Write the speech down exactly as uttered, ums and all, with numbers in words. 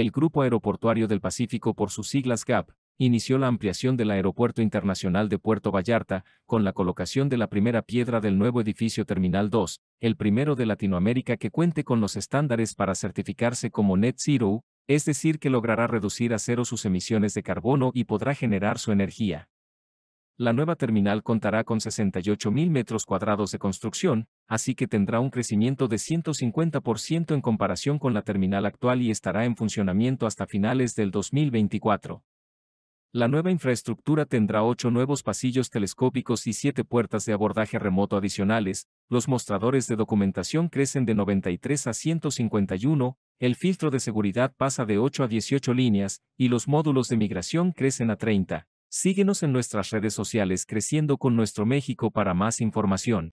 el Grupo Aeroportuario del Pacífico, por sus siglas GAP, inició la ampliación del Aeropuerto Internacional de Puerto Vallarta, con la colocación de la primera piedra del nuevo edificio Terminal dos, el primero de Latinoamérica que cuente con los estándares para certificarse como Net Zero, es decir que logrará reducir a cero sus emisiones de carbono y podrá generar su energía. La nueva terminal contará con sesenta y ocho mil metros cuadrados de construcción, así que tendrá un crecimiento de ciento cincuenta por ciento en comparación con la terminal actual y estará en funcionamiento hasta finales del dos mil veinticuatro. La nueva infraestructura tendrá ocho nuevos pasillos telescópicos y siete puertas de abordaje remoto adicionales, los mostradores de documentación crecen de noventa y tres a ciento cincuenta y uno, el filtro de seguridad pasa de ocho a dieciocho líneas, y los módulos de migración crecen a treinta. Síguenos en nuestras redes sociales Creciendo con Nuestro México para más información.